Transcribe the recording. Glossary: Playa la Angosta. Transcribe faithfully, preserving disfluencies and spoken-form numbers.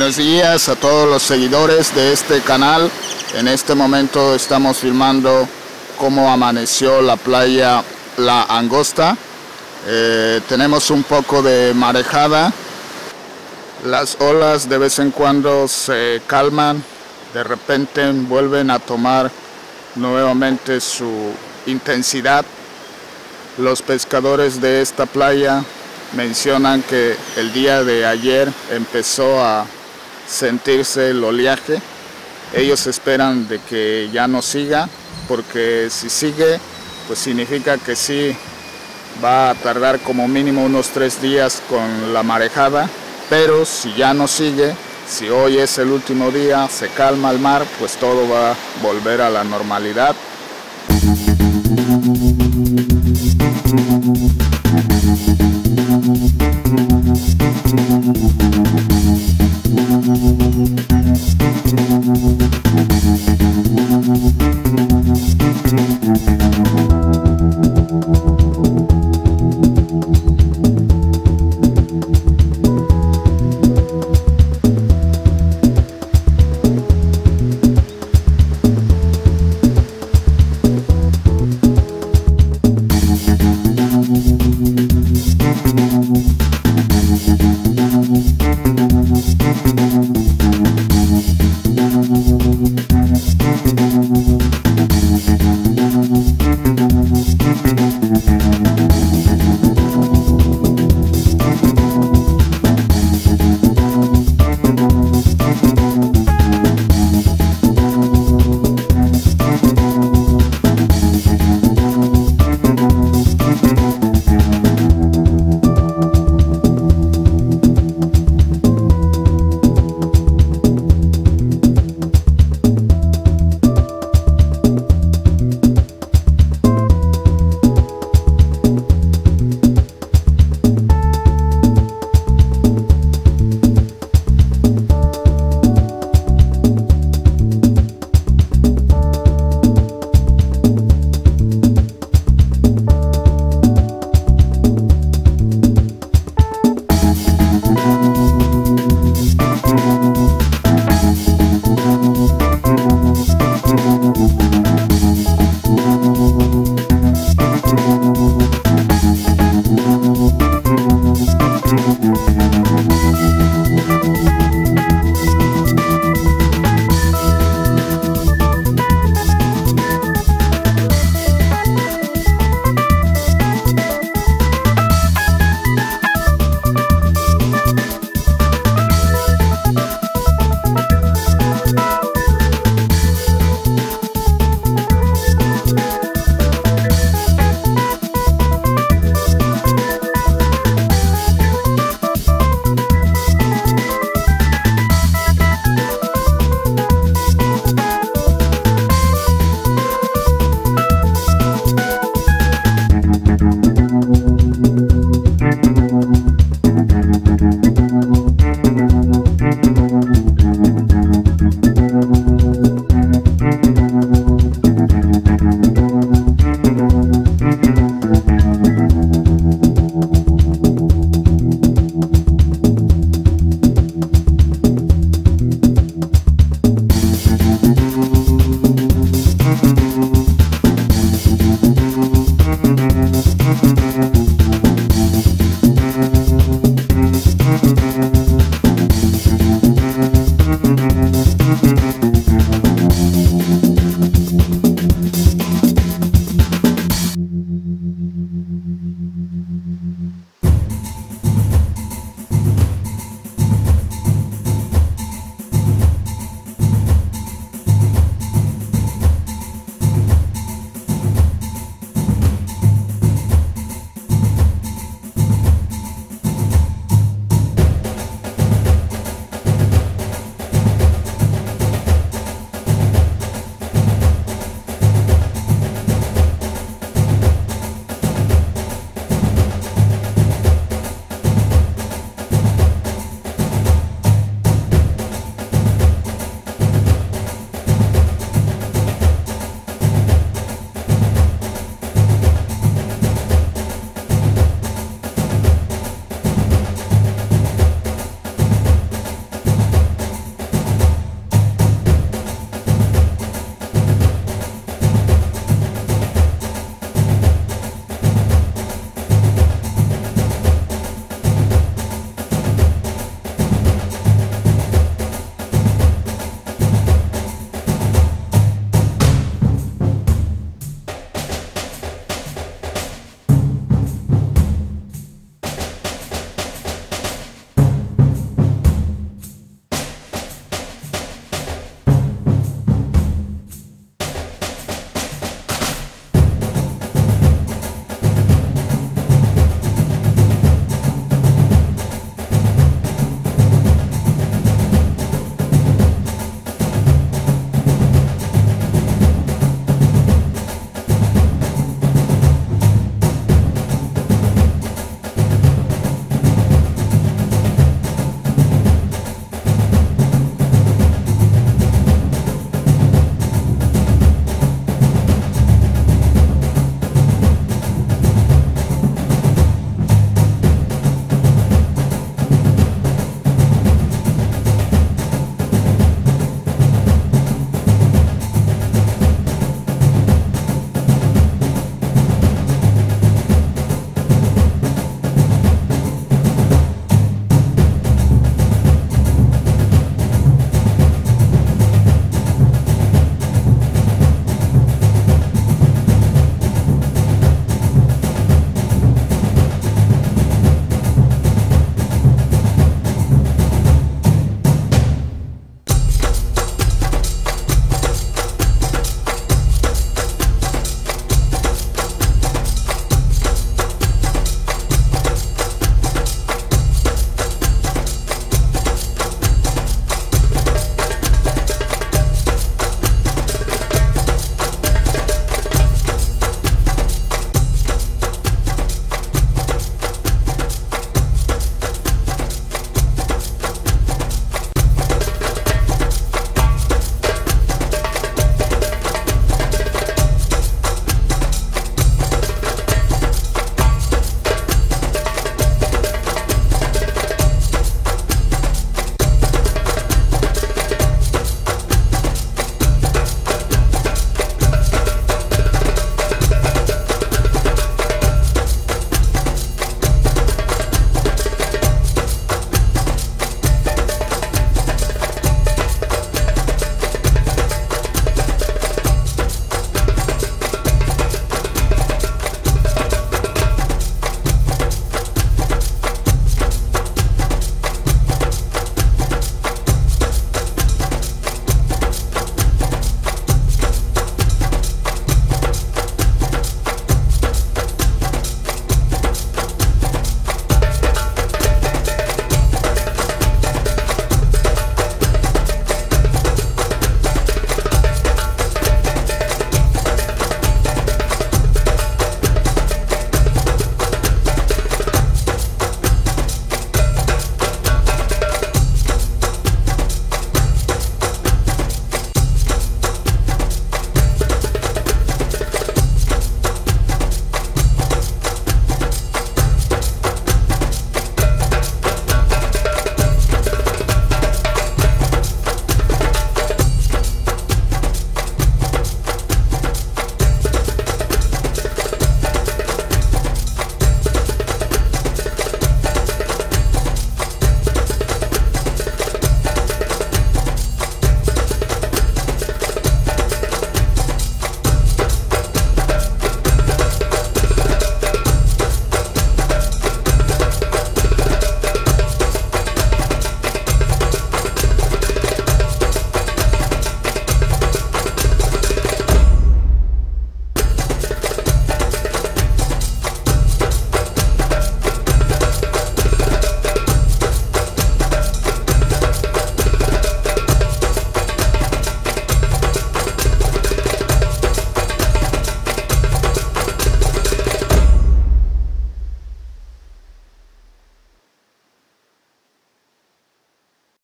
buenos días a todos los seguidores de este canal. En este momento estamos filmando cómo amaneció la playa La Angosta. Eh, tenemos un poco de marejada. Las olas de vez en cuando se calman, de repente vuelven a tomar nuevamente su intensidad. Los pescadores de esta playa mencionan que el día de ayer empezó a sentirse el oleaje. Ellos esperan de que ya no siga, porque si sigue, pues significa que sí va a tardar como mínimo unos tres días con la marejada. Pero si ya no sigue, si hoy es el último día, se calma el mar, pues todo va a volver a la normalidad. We'll be right back.